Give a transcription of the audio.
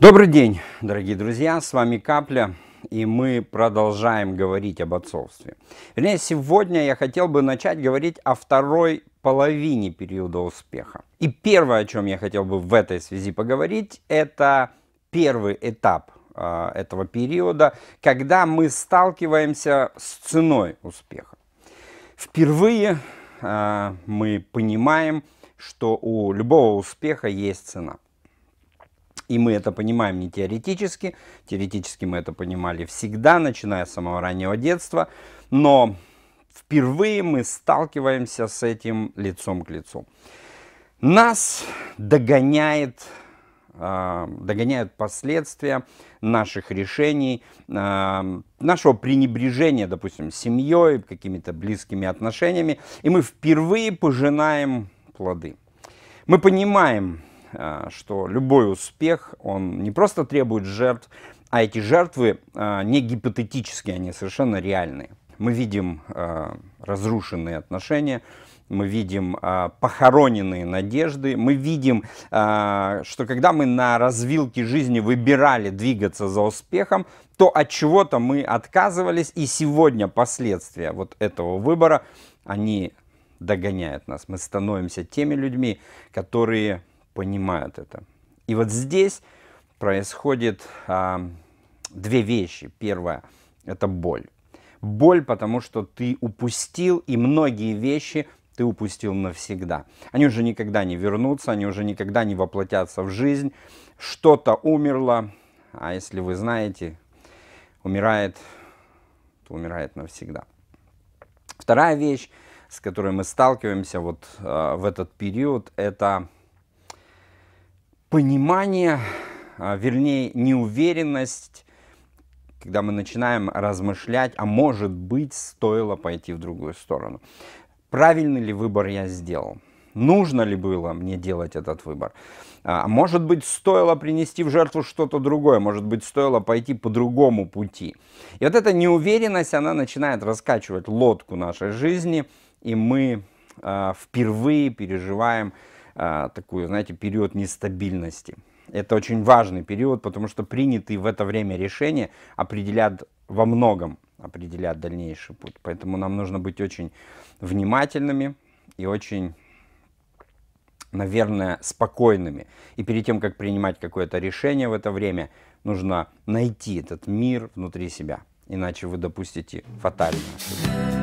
Добрый день, дорогие друзья, с вами Капля, и мы продолжаем говорить об отцовстве. Вернее, сегодня я хотел бы начать говорить о второй половине периода успеха. И первое, о чем я хотел бы в этой связи поговорить, это первый этап этого периода, когда мы сталкиваемся с ценой успеха. Впервые мы понимаем, что у любого успеха есть цена. И мы это понимаем не теоретически. Теоретически мы это понимали всегда, начиная с самого раннего детства. Но впервые мы сталкиваемся с этим лицом к лицу. Нас догоняют последствия наших решений, нашего пренебрежения, допустим, семьей, какими-то близкими отношениями. И мы впервые пожинаем плоды. Мы понимаем, что любой успех, он не просто требует жертв, а эти жертвы не гипотетические, они совершенно реальные. Мы видим разрушенные отношения, мы видим похороненные надежды, мы видим, что когда мы на развилке жизни выбирали двигаться за успехом, то от чего-то мы отказывались, и сегодня последствия вот этого выбора, они догоняют нас. Мы становимся теми людьми, которые понимают это. И вот здесь происходит две вещи. Первое – это боль. Боль, потому что ты упустил, и многие вещи ты упустил навсегда. Они уже никогда не вернутся, они уже никогда не воплотятся в жизнь. Что-то умерло, а если вы знаете, умирает, то умирает навсегда. Вторая вещь, с которой мы сталкиваемся вот в этот период, это понимание, вернее, неуверенность, когда мы начинаем размышлять, а может быть, стоило пойти в другую сторону. Правильный ли выбор я сделал? Нужно ли было мне делать этот выбор? А может быть, стоило принести в жертву что-то другое? Может быть, стоило пойти по другому пути? И вот эта неуверенность, она начинает раскачивать лодку нашей жизни, и мы впервые переживаем такой, знаете, период нестабильности. Это очень важный период, потому что принятые в это время решения определят во многом, определят дальнейший путь. Поэтому нам нужно быть очень внимательными и очень, наверное, спокойными. И перед тем, как принимать какое-то решение в это время, нужно найти этот мир внутри себя, иначе вы допустите фатальное.